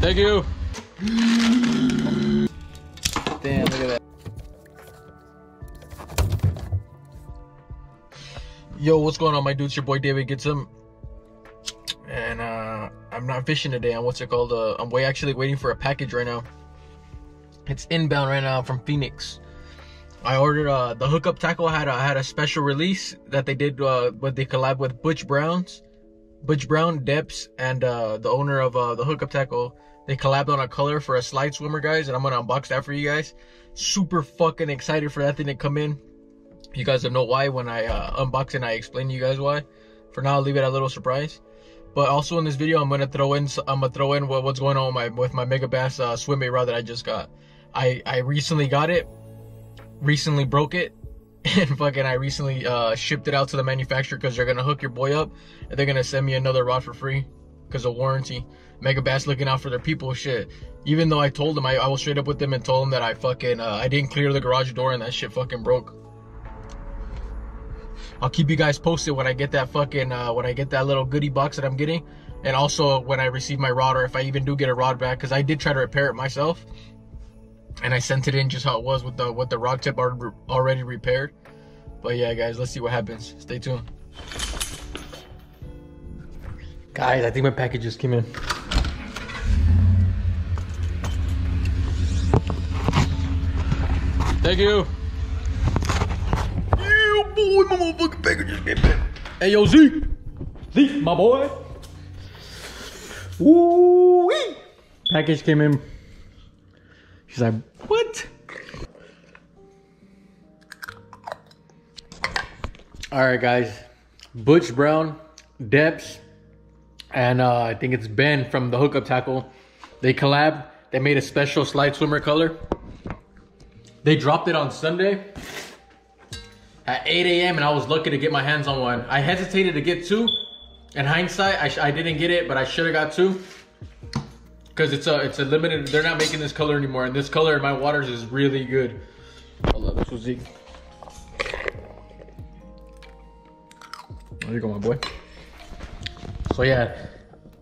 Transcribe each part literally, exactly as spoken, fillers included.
Thank you. Damn, look at that. Yo, what's going on, my dudes? Your boy David Getsum. And uh, I'm not fishing today. I'm what's it called? Uh, I'm way actually waiting for a package right now. It's inbound right now from Phoenix. I ordered uh, the Hook Up Tackle. had a, had a special release that they did, uh, but they collabed with Butch Brown's, Butch Brown Deps, and uh, the owner of uh, the Hook Up Tackle. They collabed on a color for a Slide Swimmer, guys, and I'm gonna unbox that for you guys. Super fucking excited for that thing to come in. You guys will know why when I uh, unbox it and I explain to you guys why. For now, I'll leave it a little surprise. But also in this video, I'm gonna throw in I'm gonna throw in what, what's going on with my with my Mega Bass uh, swim bait rod that I just got. I I recently got it. Recently broke it, and fucking I recently uh shipped it out to the manufacturer because they're gonna hook your boy up and they're gonna send me another rod for free because of warranty. Mega Bass looking out for their people, shit. Even though I told them, I, I was straight up with them and told them that I fucking uh, I didn't clear the garage door and that shit fucking broke. I'll keep you guys posted when I get that fucking uh when I get that little goodie box that I'm getting, and also when I receive my rod, or if I even do get a rod back, because I did try to repair it myself. And I sent it in just how it was with the with the rod tip already repaired. But yeah, guys, let's see what happens. Stay tuned. Guys, I think my package just came in. Thank you. Yeah, boy, my motherfucking package just came in. Hey, yo, Zeke. Zeke, my boy. Woo-wee. Package came in. She's like, what? All right, guys. Butch Brown, Depps, and uh, I think it's Ben from the Hook Up Tackle. They collab. They made a special Slide Swimmer color. They dropped it on Sunday at eight A M and I was lucky to get my hands on one. I hesitated to get two. In hindsight, I, sh I didn't get it, but I should have got two. Because it's a, it's a limited, they're not making this color anymore. And this color in my waters is really good. Hold up, this was Zeke. There you go, my boy. So yeah,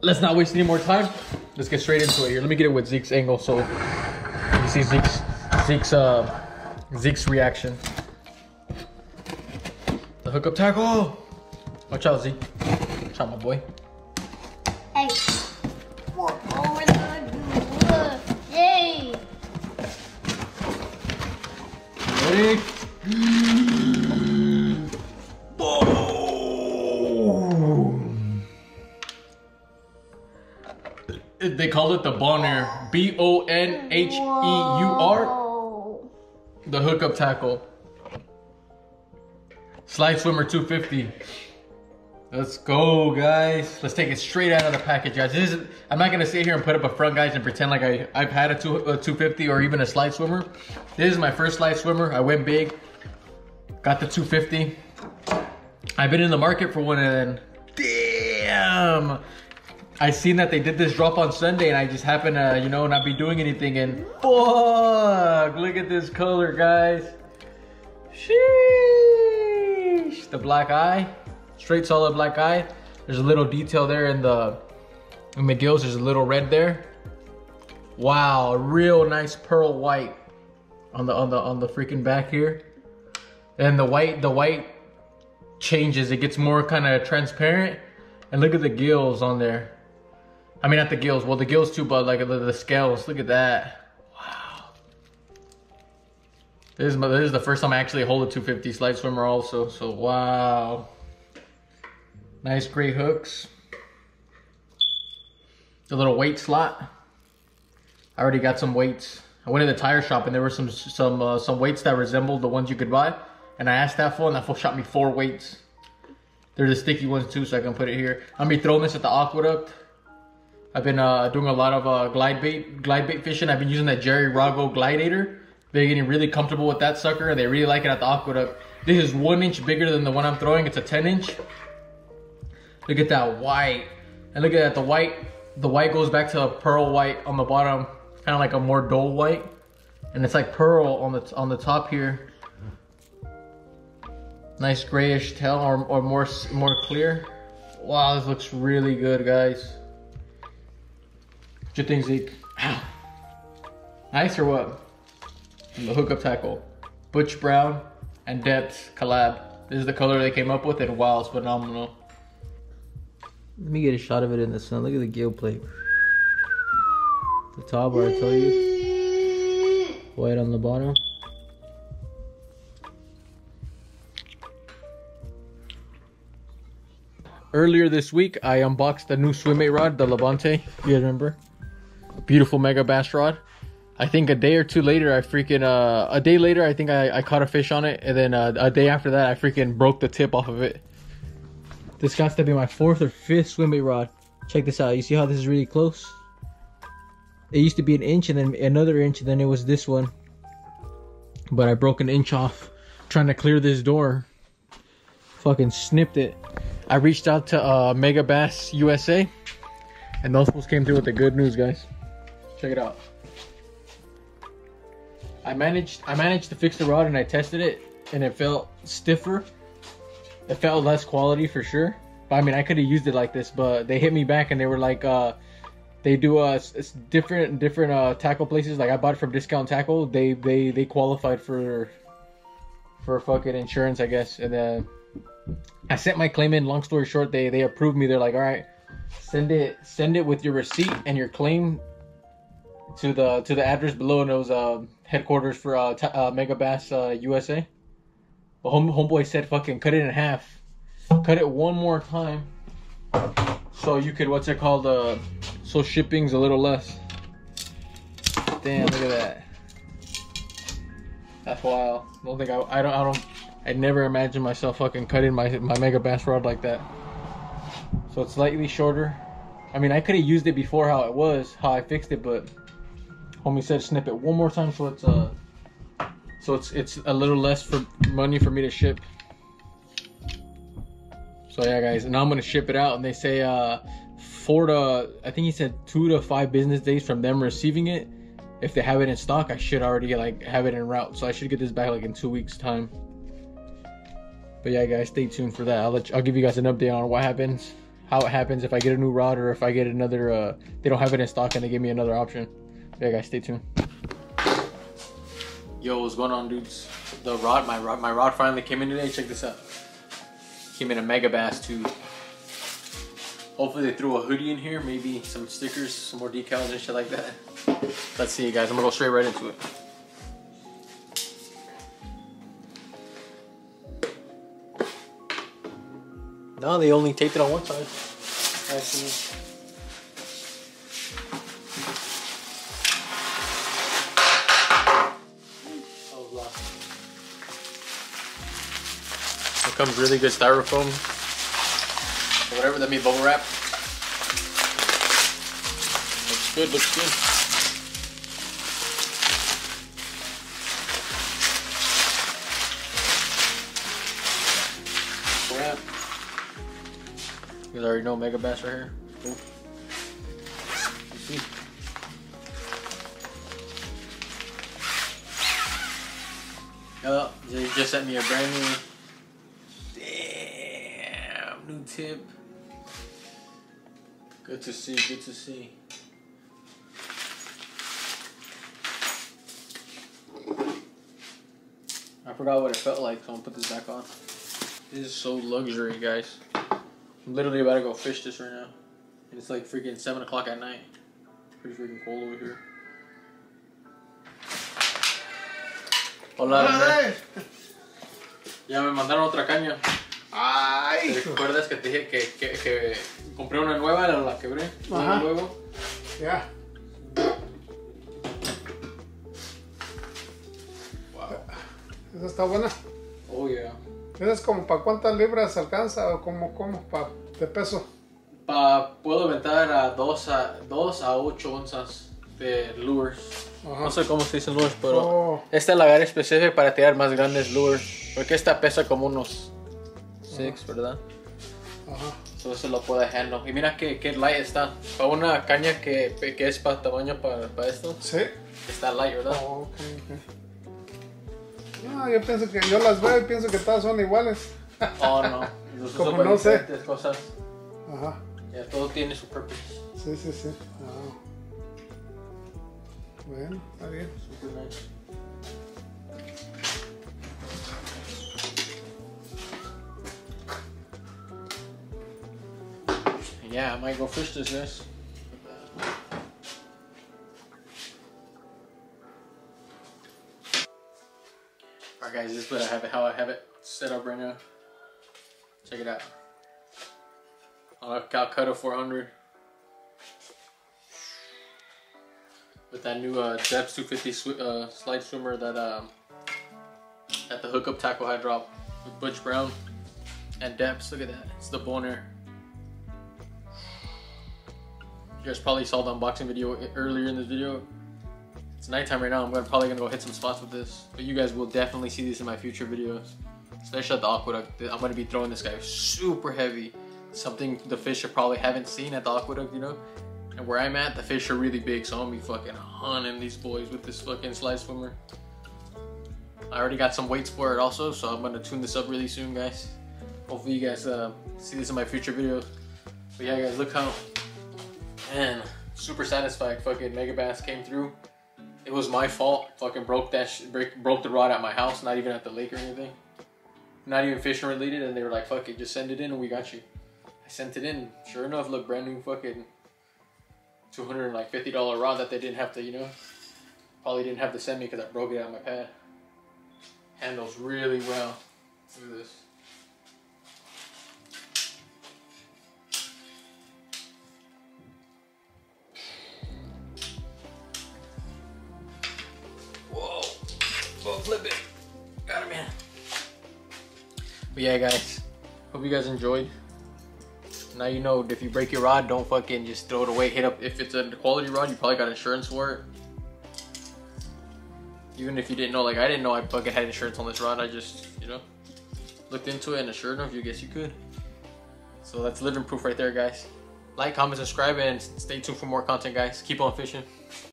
let's not waste any more time. Let's get straight into it here. Let me get it with Zeke's angle so you see Zeke's, Zeke's, uh, Zeke's reaction. The Hook Up Tackle. Watch out, Zeke. Watch out, my boy. Hey. Boom. They call it the Bonheur, B O N H E U R, the Hook Up Tackle. Slide Swimmer two fifty. Let's go, guys. Let's take it straight out of the package, guys. This is, I'm not gonna sit here and put up a front, guys, and pretend like I, I've had a, two, a two fifty or even a Slide Swimmer. This is my first Slide Swimmer. I went big, got the two fifty. I've been in the market for one, and damn, I seen that they did this drop on Sunday, and I just happened to, you know, not be doing anything, and fuck, look at this color, guys. Sheesh, the black eye, straight solid black eye. There's a little detail there in the in the gills. There's a little red there. Wow, real nice pearl white on the on the on the freaking back here, and the white the white changes. It gets more kind of transparent, and look at the gills on there. I mean, not the gills. Well, the gills too, but like the, the scales. Look at that. Wow. This is my, this is the first time I actually hold a two fifty Slide Swimmer also. So wow. Nice gray hooks. The little weight slot. I already got some weights. I went to the tire shop and there were some some uh, some weights that resembled the ones you could buy, and I asked that fool, and that fool shot me four weights. They're the sticky ones too, so I can put it here. I'm gonna be throwing this at the aqueduct. I've been uh, doing a lot of uh, glide bait glide bait fishing. I've been using that Jerry Rago Glideator. They're getting really comfortable with that sucker, and they really like it at the aqueduct. This is one inch bigger than the one I'm throwing. It's a ten inch. Look at that white, and look at that. The white, the white goes back to a pearl white on the bottom. Kind of like a more dull white, and it's like pearl on the on the top here. Nice grayish tail, or, or more more clear. Wow, this looks really good, guys. What do you think, Zeke? Ow. Nice or what? From the Hook Up Tackle. Butch Brown and Deps collab. This is the color they came up with, and wow, it's phenomenal. Let me get a shot of it in the sun. Look at the gill plate. The top, where I tell you. White on the bottom. Earlier this week, I unboxed the new swim-bait rod, the Lavante. You guys remember? Beautiful mega bass rod. I think a day or two later, I freaking, uh, a day later, I think I, I caught a fish on it. And then uh, a day after that, I freaking broke the tip off of it. This got to be my fourth or fifth swim bait rod. Check this out. You see how this is really close? It used to be an inch and then another inch, and then it was this one. But I broke an inch off trying to clear this door. Fucking snipped it. I reached out to uh, Mega Bass U S A, and those fools came through with the good news, guys. Check it out. I managed I managed to fix the rod, and I tested it, and it felt stiffer. It felt less quality for sure. But I mean, I could have used it like this, but they hit me back and they were like, uh, they do uh, it's different different uh, tackle places. Like I bought it from Discount Tackle. They they they qualified for for fucking insurance, I guess. And uh, I sent my claim in. Long story short, they they approved me. They're like, all right, send it send it with your receipt and your claim to the to the address below, and it was uh, headquarters for uh, t uh, Mega Bass uh, U S A. But home homeboy said, "Fucking cut it in half, cut it one more time, so you could what's it called? Uh, so shipping's a little less." Damn, look at that. That's wild. I don't think I I don't I don't I'd never imagined myself fucking cutting my my Mega Bass rod like that. So it's slightly shorter. I mean, I could have used it before how it was, how I fixed it, but homie said snip it one more time, so it's uh so it's it's a little less for money for me to ship. So yeah, guys, and now I'm gonna ship it out, and they say uh four to I think he said two to five business days from them receiving it. If they have it in stock, I should already like have it en route, so I should get this back like in two weeks time. But yeah, guys, stay tuned for that. I'll let you, I'll give you guys an update on what happens, how it happens, if I get a new rod or if I get another. Uh, they don't have it in stock and they give me another option. Yeah, guys, stay tuned. Yo, what's going on, dudes? The rod, my rod, my rod finally came in today. Check this out. Came in a Mega Bass too. Hopefully they threw a hoodie in here, maybe some stickers, some more decals and shit like that. Let's see, guys. I'm gonna go straight right into it. No, they only taped it on one side. I see. I was lost. It comes really good styrofoam. Whatever, that means bubble wrap. Looks good, looks good. You already know Mega Bass right here. Cool. See. Oh, they just sent me a brand new. Damn, new tip. Good to see. Good to see. I forgot what it felt like, so I'm gonna put this back on. This is so luxury, guys. I'm literally about to go fish this right now, and it's like freaking seven o'clock at night. Pretty freaking cold over here. Hola, Andrés. Ya me mandaron otra caña. Ay. ¿Te recuerdas que te dije que, que, que compré una nueva, la quebré? Ajá. Luego. Ya. Yeah. Wow. Esa está buena. Oh yeah. ¿Es como para cuántas libras alcanza o como, como para de peso? Pa, puedo aventar a dos a ocho onzas de lures. Ajá. No sé cómo se dicen lures, pero oh. Esta es la área específica para tirar más grandes lures. Porque esta pesa como unos seis, ¿verdad? Ajá. Entonces lo puedo dejarlo. Y mira que, que light está. Para una caña que, que es para tamaño para, para esto. Sí. Está light, ¿verdad? Oh, okay, okay. No, yo pienso que yo las veo y pienso que todas son iguales. Oh, no. Los como no sé. Cosas. Ajá. Ya todo tiene su purpose. Sí, sí, sí. Ajá. Bueno, está bien. Yeah, I might go fish this mess. Alright guys, this is what I have it, how I have it set up right now. Check it out. I'll have Calcutta four hundred. With that new uh, Deps two fifty sw uh, slide swimmer that um, at the Hook Up Tackle I dropped with Butch Brown and Deps. Look at that, it's the Bonheur. You guys probably saw the unboxing video earlier in this video. It's nighttime right now. I'm gonna, probably gonna go hit some spots with this, but you guys will definitely see this in my future videos, especially at the aqueduct. I'm gonna be throwing this guy super heavy, something the fish probably haven't seen at the aqueduct, you know. And where I'm at, the fish are really big, so I'm gonna be fucking hunting these boys with this fucking slide swimmer. I already got some weights for it also, so I'm gonna tune this up really soon, guys. Hopefully you guys uh, see this in my future videos. But yeah, guys, look how. Man, super satisfied. Fucking mega bass came through. It was my fault. Fucking broke that sh break, broke the rod at my house. Not even at the lake or anything. Not even fishing related. And they were like, "Fuck it, just send it in, and we got you." I sent it in. Sure enough, look, brand new fucking two hundred like fifty dollar rod that they didn't have to, you know, probably didn't have to send me because I broke it out of my pad. Handles really well. Look at this. Flip it. Got it, man. But yeah, guys, hope you guys enjoyed. Now you know, if you break your rod, don't fucking just throw it away. Hit up, if it's a quality rod, you probably got insurance for it. Even if you didn't know, like I didn't know I fucking had insurance on this rod. I just, you know, looked into it and sure enough, you guess you could. So that's living proof right there, guys. Like, comment, subscribe, and stay tuned for more content, guys. Keep on fishing.